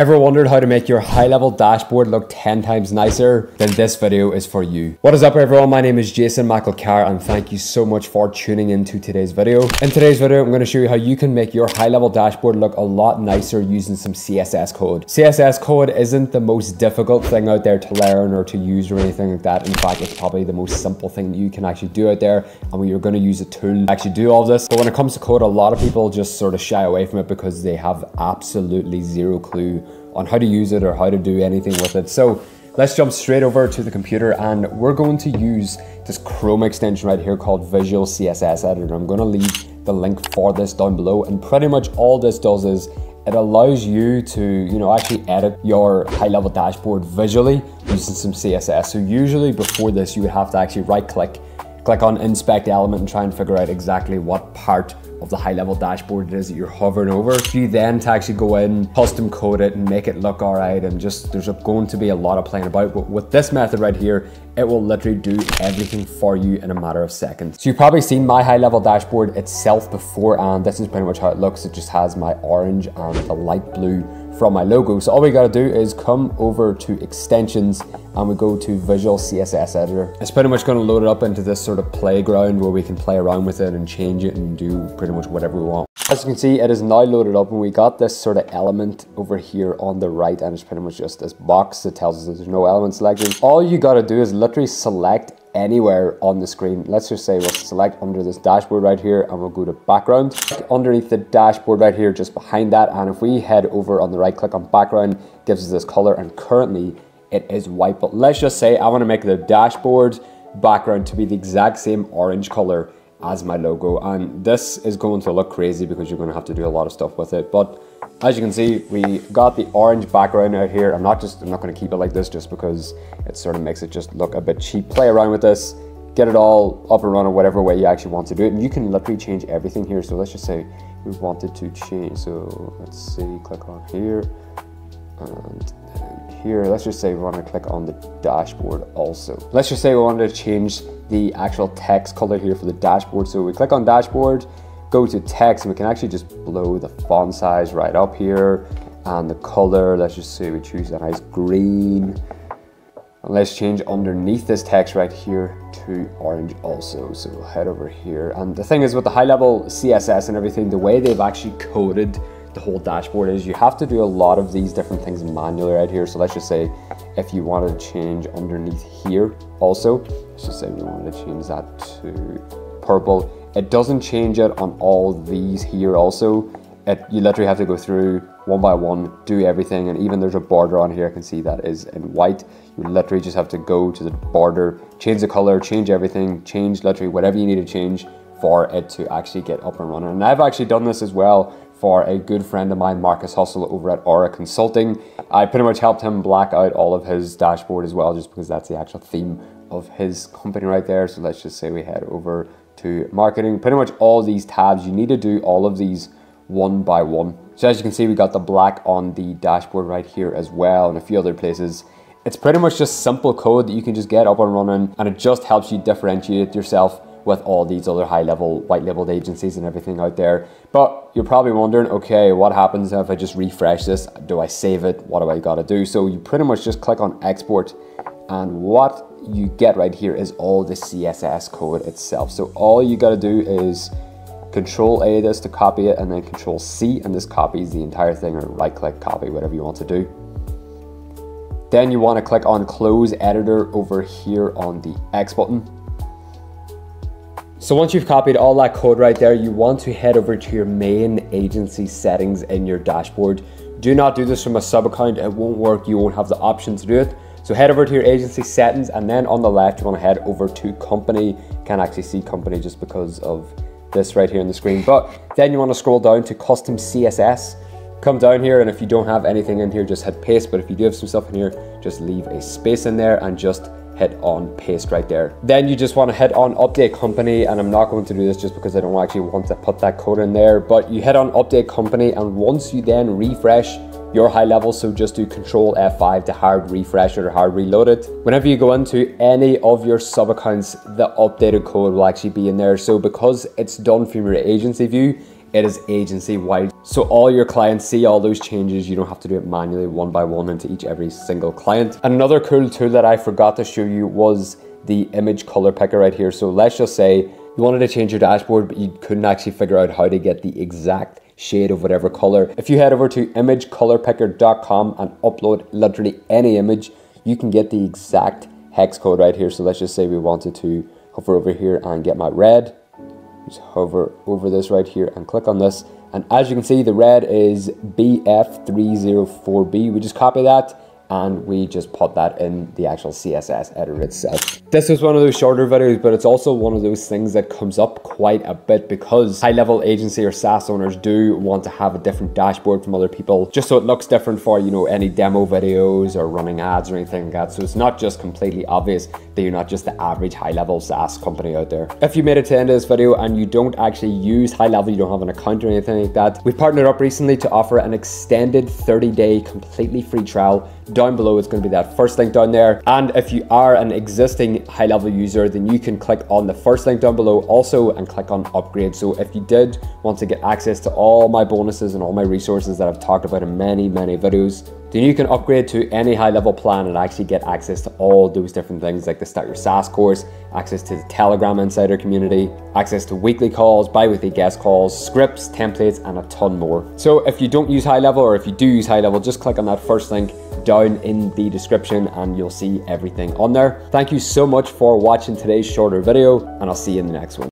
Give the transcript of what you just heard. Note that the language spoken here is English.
Ever wondered how to make your high-level dashboard look 10 times nicer? Then this video is for you. What is up everyone, my name is Jason McElchar and thank you so much for tuning into today's video. In today's video, I'm going to show you how you can make your high-level dashboard look a lot nicer using some CSS code. CSS code isn't the most difficult thing out there to learn or to use or anything like that. In fact, it's probably the most simple thing that you can actually do out there, and we're going to use a tool to actually do all this. But when it comes to code, a lot of people just sort of shy away from it because they have absolutely zero clue on how to use it or how to do anything with it. So let's jump straight over to the computer and we're going to use this Chrome extension right here called Visual CSS Editor. I'm gonna leave the link for this down below, and pretty much all this does is it allows you to, actually edit your high-level dashboard visually using some CSS. So usually before this, you would have to actually right-click on inspect element and try and figure out exactly what part of the high-level dashboard it is that you're hovering over. You then to actually go in, custom code it and make it look all right, and just there's going to be a lot of playing about, but with this method right here, it will literally do everything for you in a matter of seconds. So you've probably seen my high-level dashboard itself before, and this is pretty much how it looks. It just has my orange and the light blue from my logo. So all we gotta do is come over to extensions and we go to Visual CSS Editor. It's pretty much gonna load it up into this sort of playground where we can play around with it and change it and do pretty much whatever we want. As you can see, it is now loaded up and we got this sort of element over here on the right, and it's pretty much just this box that tells us that there's no element selection. All you gotta do is literally select anywhere on the screen. Let's just say we'll select under this dashboard right here and we'll go to background. Underneath the dashboard right here, just behind that, and if we head over on the right, click on background, gives us this color, and currently it is white, but let's just say I want to make the dashboard background to be the exact same orange color as my logo, and this is going to look crazy because you're going to have to do a lot of stuff with it. But as you can see, we got the orange background out here. I'm not going to keep it like this just because it sort of makes it just look a bit cheap. Play around with this, get it all up and running whatever way you actually want to do it, and you can literally change everything here. So let's just say we wanted to change, so let's see, click on here and here. Let's just say we want to click on the dashboard also. Let's just say we wanted to change the actual text color here for the dashboard, so we click on dashboard, go to text, and we can actually just blow the font size right up here and the color. Let's just say we choose a nice green, and let's change underneath this text right here to orange also. So we'll head over here, and the thing is with the high level CSS and everything, the way they've actually coded the whole dashboard is you have to do a lot of these different things manually right here. So let's just say if you wanted to change underneath here also, let's just say we wanted to change that to purple. It doesn't change it on all these here also. You literally have to go through one by one, do everything, and even there's a border on here. I can see that is in white. You literally just have to go to the border, change the color, change everything, change literally whatever you need to change for it to actually get up and running. And I've actually done this as well for a good friend of mine, Marcus Hussle over at Aura Consulting. I pretty much helped him black out all of his dashboard as well, just because that's the actual theme of his company right there. So let's just say we head over to marketing. Pretty much all these tabs, you need to do all of these one by one. So as you can see, we got the black on the dashboard right here as well, and a few other places. It's pretty much just simple code that you can just get up and running, and it just helps you differentiate yourself with all these other high-level white-labeled agencies and everything out there. But you're probably wondering, okay, what happens if I just refresh this? Do I save it? What do I gotta do? So you pretty much just click on export, and what you get right here is all the CSS code itself. So all you gotta do is Control A this to copy it, and then Control C, and this copies the entire thing, or right-click copy, whatever you want to do. Then you want to click on Close Editor over here on the X button. So once you've copied all that code right there, you want to head over to your main agency settings in your dashboard. Do not do this from a sub account, it won't work, you won't have the option to do it. So head over to your agency settings, and then on the left, you want to head over to company. Can't actually see company just because of this right here on the screen, but then you want to scroll down to custom CSS. Come down here, and if you don't have anything in here, just hit paste, but if you do have some stuff in here, just leave a space in there and just hit on paste right there. Then you just want to hit on update company, and I'm not going to do this just because I don't actually want to put that code in there, but you hit on update company, and once you then refresh your high level, so just do Control F5 to hard refresh or hard reload it. Whenever you go into any of your sub accounts, the updated code will actually be in there. So because it's done from your agency view, It is agency-wide. So all your clients see all those changes. You don't have to do it manually one by one into every single client. And another cool tool that I forgot to show you was the image color picker right here. So let's just say you wanted to change your dashboard, but you couldn't actually figure out how to get the exact shade of whatever color. If you head over to imagecolorpicker.com and upload literally any image, you can get the exact hex code right here. So let's just say we wanted to hover over here and get my red. Just hover over this right here and click on this. And as you can see, the red is BF304B. We just copy that and we just put that in the actual CSS editor itself. This is one of those shorter videos, but it's also one of those things that comes up quite a bit because high-level agency or SaaS owners do want to have a different dashboard from other people, just so it looks different for, you know, any demo videos or running ads or anything like that. So it's not just completely obvious that you're not just the average high-level SaaS company out there. If you made it to the end of this video and you don't actually use high-level, you don't have an account or anything like that, we've partnered up recently to offer an extended 30-day completely free trial. Down below it's going to be that first link down there, and if you are an existing high level user, then you can click on the first link down below also and click on upgrade. So if you did want to get access to all my bonuses and all my resources that I've talked about in many videos, then you can upgrade to any high level plan and actually get access to all those different things, like the Start Your SaaS course, access to the Telegram Insider community, access to weekly calls, bi-weekly guest calls, scripts, templates, and a ton more. So if you don't use high level, or if you do use high level, just click on that first link down in the description and you'll see everything on there. Thank you so much for watching today's shorter video, and I'll see you in the next one.